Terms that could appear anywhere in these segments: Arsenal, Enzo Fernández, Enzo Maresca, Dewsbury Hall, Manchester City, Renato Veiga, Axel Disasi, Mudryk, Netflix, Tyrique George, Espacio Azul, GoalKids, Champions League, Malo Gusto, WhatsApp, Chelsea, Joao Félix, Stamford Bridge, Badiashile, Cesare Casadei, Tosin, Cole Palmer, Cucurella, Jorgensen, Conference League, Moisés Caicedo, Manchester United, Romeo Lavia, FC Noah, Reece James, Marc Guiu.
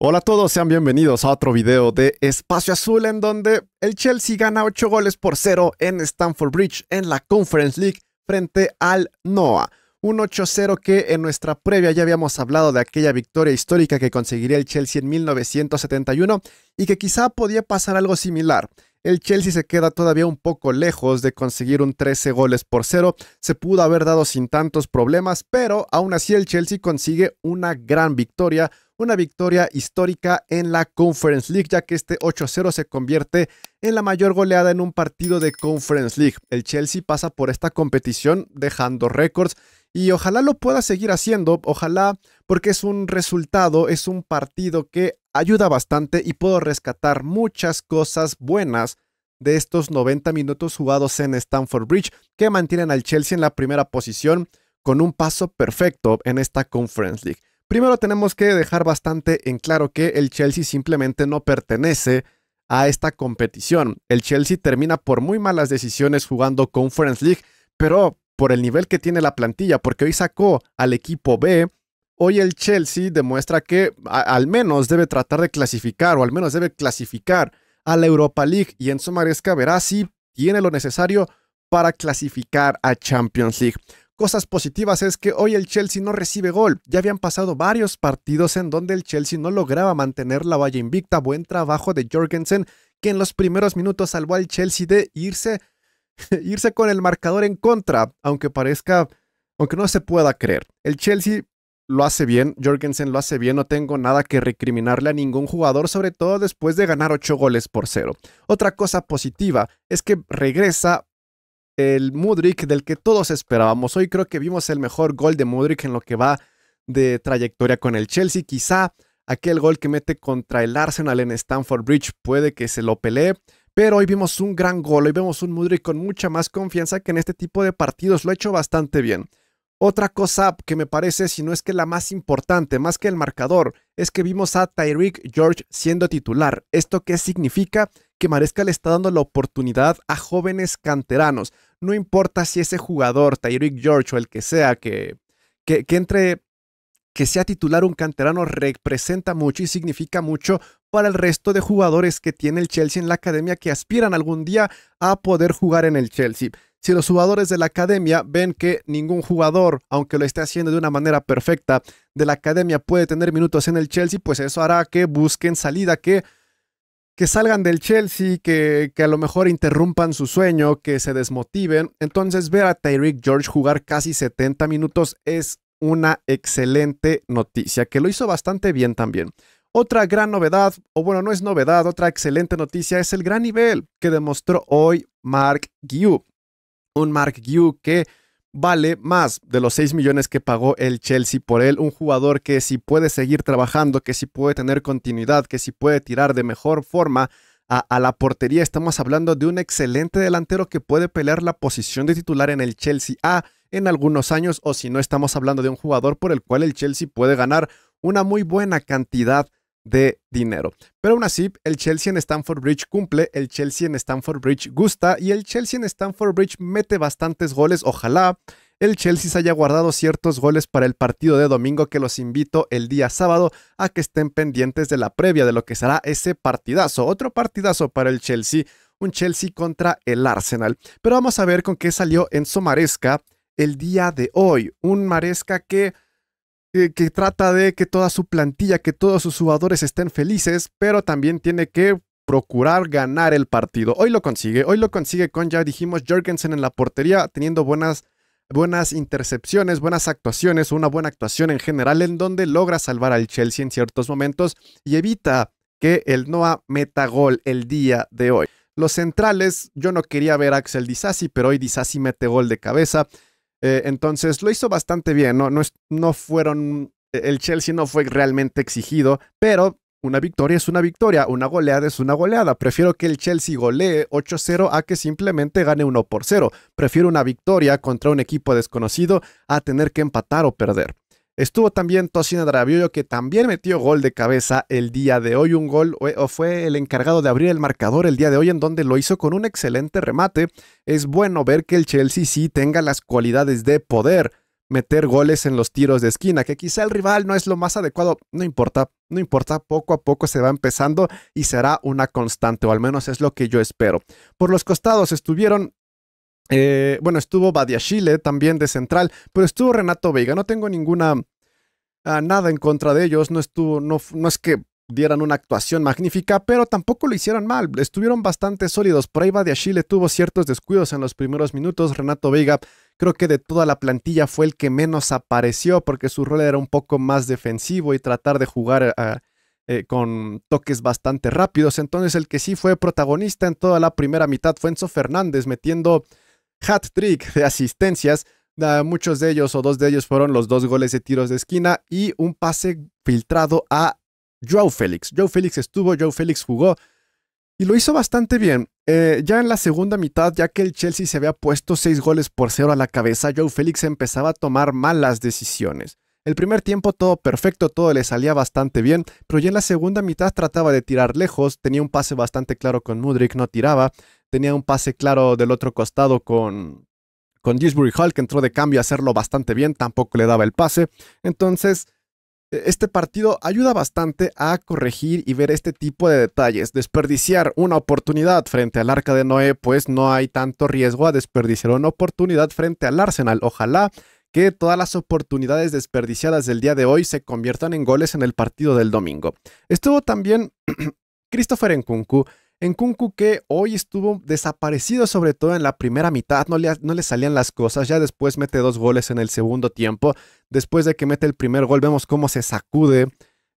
Hola a todos, sean bienvenidos a otro video de Espacio Azul, en donde el Chelsea gana 8-0 en Stamford Bridge en la Conference League frente al Noah. Un 8-0 que en nuestra previa ya habíamos hablado de aquella victoria histórica que conseguiría el Chelsea en 1971 y que quizá podía pasar algo similar. El Chelsea se queda todavía un poco lejos de conseguir un 13-0, se pudo haber dado sin tantos problemas, pero aún así el Chelsea consigue una gran victoria. Una victoria histórica en la Conference League, ya que este 8-0 se convierte en la mayor goleada en un partido de Conference League. El Chelsea pasa por esta competición dejando récords y ojalá lo pueda seguir haciendo, ojalá, porque es un resultado, es un partido que ayuda bastante y puedo rescatar muchas cosas buenas de estos 90 minutos jugados en Stamford Bridge, que mantienen al Chelsea en la primera posición con un paso perfecto en esta Conference League. Primero tenemos que dejar bastante en claro que el Chelsea simplemente no pertenece a esta competición. El Chelsea termina por muy malas decisiones jugando Conference League, pero por el nivel que tiene la plantilla, porque hoy sacó al equipo B, hoy el Chelsea demuestra que al menos debe tratar de clasificar, o al menos debe clasificar a la Europa League, y Enzo Maresca verá si tiene lo necesario para clasificar a Champions League. Cosas positivas es que hoy el Chelsea no recibe gol. Ya habían pasado varios partidos en donde el Chelsea no lograba mantener la valla invicta. Buen trabajo de Jorgensen, que en los primeros minutos salvó al Chelsea de irse con el marcador en contra, aunque no se pueda creer. El Chelsea lo hace bien, Jorgensen lo hace bien, no tengo nada que recriminarle a ningún jugador, sobre todo después de ganar 8-0. Otra cosa positiva es que regresa el Mudryk del que todos esperábamos. Hoy creo que vimos el mejor gol de Mudryk en lo que va de trayectoria con el Chelsea. Quizá aquel gol que mete contra el Arsenal en Stamford Bridge puede que se lo pelee, pero hoy vimos un gran gol, hoy vemos un Mudryk con mucha más confianza que en este tipo de partidos, lo ha hecho bastante bien. Otra cosa que me parece, si no es que la más importante, más que el marcador, es que vimos a Tyrique George siendo titular. ¿Esto qué significa? Que Maresca le está dando la oportunidad a jóvenes canteranos. No importa si ese jugador, Tyrique George o el que sea, que sea titular un canterano, representa mucho y significa mucho para el resto de jugadores que tiene el Chelsea en la academia, que aspiran algún día a poder jugar en el Chelsea. Si los jugadores de la academia ven que ningún jugador, aunque lo esté haciendo de una manera perfecta, de la academia puede tener minutos en el Chelsea, pues eso hará que busquen salida, que salgan del Chelsea, que a lo mejor interrumpan su sueño, que se desmotiven. Entonces ver a Tyrique George jugar casi 70 minutos es una excelente noticia, que lo hizo bastante bien también. Otra gran novedad, o bueno, no es novedad, otra excelente noticia es el gran nivel que demostró hoy Marc Guiu. Un Marc Guiu que vale más de los 6 millones que pagó el Chelsea por él. Un jugador que si puede seguir trabajando, que si puede tener continuidad, que si puede tirar de mejor forma a la portería. Estamos hablando de un excelente delantero que puede pelear la posición de titular en el Chelsea A en algunos años, o si no, estamos hablando de un jugador por el cual el Chelsea puede ganar una muy buena cantidad de dinero. Pero aún así, el Chelsea en Stamford Bridge cumple, el Chelsea en Stamford Bridge gusta y el Chelsea en Stamford Bridge mete bastantes goles. Ojalá el Chelsea se haya guardado ciertos goles para el partido de domingo, que los invito el día sábado a que estén pendientes de la previa de lo que será ese partidazo. Otro partidazo para el Chelsea, un Chelsea contra el Arsenal. Pero vamos a ver con qué salió Enzo Maresca el día de hoy. Un Maresca que trata de que toda su plantilla, que todos sus jugadores estén felices, pero también tiene que procurar ganar el partido. Hoy lo consigue con, ya dijimos, Jorgensen en la portería, teniendo buenas intercepciones, buenas actuaciones, una buena actuación en general, en donde logra salvar al Chelsea en ciertos momentos y evita que el Noah meta gol el día de hoy. Los centrales, yo no quería ver a Axel Disasi, pero hoy Disasi mete gol de cabeza. Entonces lo hizo bastante bien, el Chelsea no fue realmente exigido, pero una victoria es una victoria, una goleada es una goleada. Prefiero que el Chelsea golee 8-0 a que simplemente gane 1-0. Prefiero una victoria contra un equipo desconocido a tener que empatar o perder. Estuvo también Tosin, que también metió gol de cabeza el día de hoy, un gol, o fue el encargado de abrir el marcador el día de hoy, en donde lo hizo con un excelente remate. Es bueno ver que el Chelsea sí tenga las cualidades de poder meter goles en los tiros de esquina, que quizá el rival no es lo más adecuado, no importa, no importa, poco a poco se va empezando y será una constante, o al menos es lo que yo espero. Por los costados estuvieron, bueno, estuvo Badiashile también de central, pero estuvo Renato Veiga, no tengo ninguna, nada en contra de ellos, no estuvo, no es que dieran una actuación magnífica, pero tampoco lo hicieron mal, estuvieron bastante sólidos. Por ahí Badiashile tuvo ciertos descuidos en los primeros minutos. Renato Veiga creo que de toda la plantilla fue el que menos apareció, porque su rol era un poco más defensivo y tratar de jugar con toques bastante rápidos. Entonces el que sí fue protagonista en toda la primera mitad fue Enzo Fernández, metiendo hat-trick de asistencias. Muchos de ellos, o dos de ellos, fueron los dos goles de tiros de esquina y un pase filtrado a Joao Félix. Joao Félix estuvo, Joao Félix jugó y lo hizo bastante bien. Ya en la segunda mitad, ya que el Chelsea se había puesto 6 goles por 0 a la cabeza, Joao Félix empezaba a tomar malas decisiones. El primer tiempo todo perfecto, todo le salía bastante bien, pero ya en la segunda mitad trataba de tirar lejos, tenía un pase bastante claro con Mudryk, no tiraba, tenía un pase claro del otro costado con Dewsbury Hall, que entró de cambio a hacerlo bastante bien, tampoco le daba el pase. Entonces, este partido ayuda bastante a corregir y ver este tipo de detalles. Desperdiciar una oportunidad frente al Arca de Noé, pues no hay tanto riesgo a desperdiciar una oportunidad frente al Arsenal. Ojalá que todas las oportunidades desperdiciadas del día de hoy se conviertan en goles en el partido del domingo. Estuvo también Christopher Nkunku. Nkunku, que hoy estuvo desaparecido, sobre todo en la primera mitad, no le salían las cosas. Ya después mete 2 goles en el segundo tiempo. Después de que mete el primer gol, vemos cómo se sacude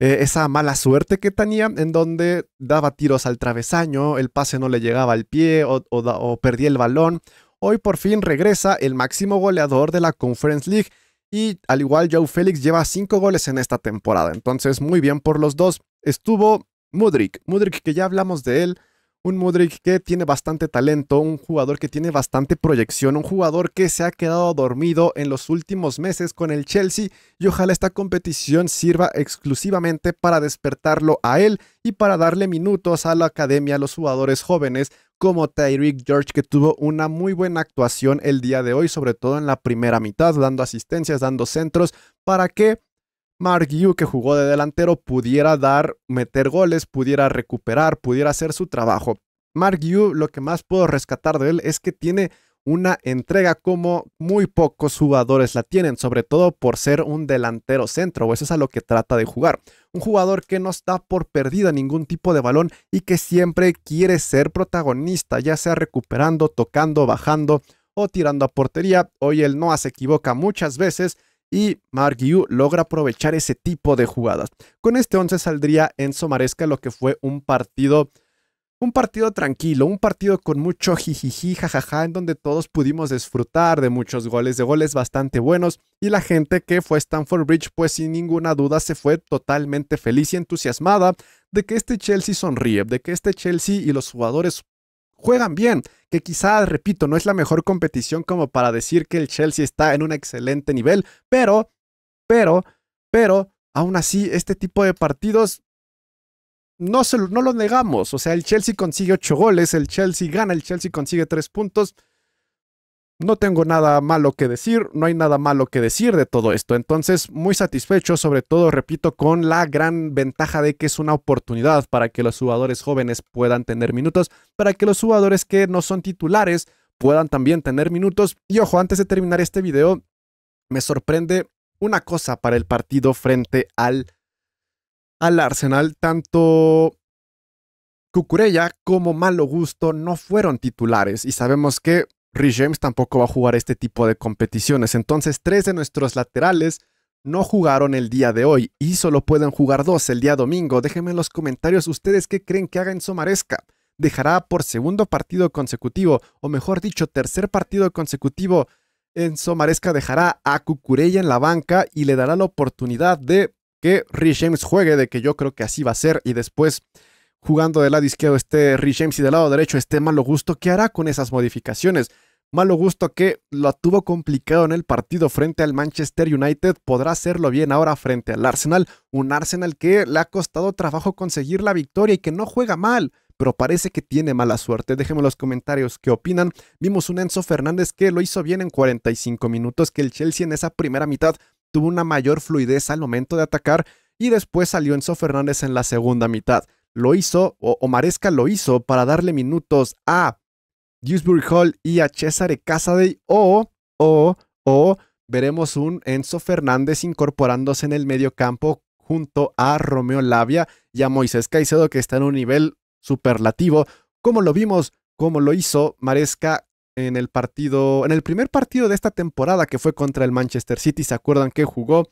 esa mala suerte que tenía, en donde daba tiros al travesaño, el pase no le llegaba al pie o perdía el balón. Hoy por fin regresa el máximo goleador de la Conference League, y al igual Joao Félix lleva 5 goles en esta temporada. Entonces muy bien por los dos. Estuvo Mudryk, que ya hablamos de él. Un Mudryk que tiene bastante talento, un jugador que tiene bastante proyección, un jugador que se ha quedado dormido en los últimos meses con el Chelsea, y ojalá esta competición sirva exclusivamente para despertarlo a él y para darle minutos a la academia, a los jugadores jóvenes como Tyrique George, que tuvo una muy buena actuación el día de hoy, sobre todo en la primera mitad, dando asistencias, dando centros, para que Marc Guiu, que jugó de delantero, pudiera meter goles, pudiera recuperar, pudiera hacer su trabajo. Marc Guiu, lo que más puedo rescatar de él es que tiene una entrega como muy pocos jugadores la tienen, sobre todo por ser un delantero centro, o eso es a lo que trata de jugar. Un jugador que no está por perdida ningún tipo de balón y que siempre quiere ser protagonista, ya sea recuperando, tocando, bajando o tirando a portería. Hoy el Noah se equivoca muchas veces, y Marc Guiu logra aprovechar ese tipo de jugadas. Con este 11 saldría Enzo Maresca, lo que fue un partido tranquilo, un partido con mucho jijiji, jajaja, en donde todos pudimos disfrutar de muchos goles, de goles bastante buenos, y la gente que fue a Stamford Bridge, pues sin ninguna duda se fue totalmente feliz y entusiasmada de que este Chelsea sonríe, de que este Chelsea y los jugadores juegan bien, que quizás, repito, no es la mejor competición como para decir que el Chelsea está en un excelente nivel, pero, aún así, este tipo de partidos no lo negamos. O sea, el Chelsea consigue 8 goles, el Chelsea gana, el Chelsea consigue 3 puntos. No tengo nada malo que decir, no hay nada malo que decir de todo esto. Entonces, muy satisfecho, sobre todo, repito, con la gran ventaja de que es una oportunidad para que los jugadores jóvenes puedan tener minutos, para que los jugadores que no son titulares puedan también tener minutos. Y ojo, antes de terminar este video, me sorprende una cosa para el partido frente al Arsenal. Tanto Cucurella como Malo Gusto no fueron titulares, y sabemos que Reece James tampoco va a jugar este tipo de competiciones. Entonces 3 de nuestros laterales no jugaron el día de hoy, y solo pueden jugar 2 el día domingo. Déjenme en los comentarios ustedes qué creen que haga Enzo Maresca. ¿Dejará por segundo partido consecutivo, o mejor dicho, tercer partido consecutivo, Enzo Maresca dejará a Cucurella en la banca y le dará la oportunidad de que Reece James juegue? De que yo creo que así va a ser, y después, jugando del lado izquierdo esté Reece James y del lado derecho esté Malo Gusto. ¿Qué hará con esas modificaciones? Malo Gusto, que lo tuvo complicado en el partido frente al Manchester United, podrá hacerlo bien ahora frente al Arsenal. Un Arsenal que le ha costado trabajo conseguir la victoria y que no juega mal, pero parece que tiene mala suerte. Déjenme en los comentarios qué opinan. Vimos un Enzo Fernández que lo hizo bien en 45 minutos, que el Chelsea en esa primera mitad tuvo una mayor fluidez al momento de atacar, y después salió Enzo Fernández en la segunda mitad. Lo hizo, o Maresca lo hizo, para darle minutos a Dewsbury Hall y a Cesare Casadei, o veremos un Enzo Fernández incorporándose en el medio campo junto a Romeo Lavia y a Moisés Caicedo, que está en un nivel superlativo, como lo vimos, como lo hizo Maresca en el partido, en el primer partido de esta temporada, que fue contra el Manchester City. ¿Se acuerdan que jugó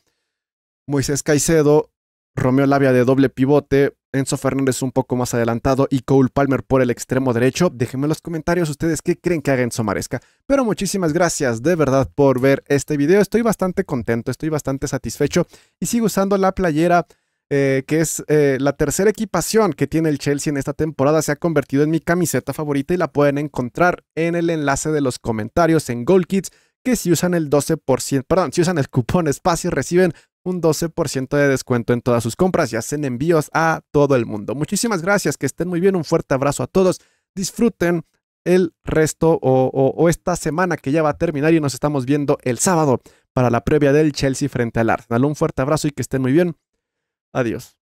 Moisés Caicedo, Romeo Lavia de doble pivote, Enzo Fernández un poco más adelantado y Cole Palmer por el extremo derecho? Déjenme en los comentarios ustedes qué creen que haga Enzo Maresca. Pero muchísimas gracias de verdad por ver este video. Estoy bastante contento, estoy bastante satisfecho y sigo usando la playera que es la tercera equipación que tiene el Chelsea en esta temporada. Se ha convertido en mi camiseta favorita y la pueden encontrar en el enlace de los comentarios en GoalKids, que si usan el 12%, perdón, si usan el cupón Espacio reciben un 12% de descuento en todas sus compras y hacen envíos a todo el mundo. Muchísimas gracias, que estén muy bien, un fuerte abrazo a todos, disfruten el resto o esta semana que ya va a terminar, y nos estamos viendo el sábado para la previa del Chelsea frente al Arsenal. Un fuerte abrazo y que estén muy bien. Adiós.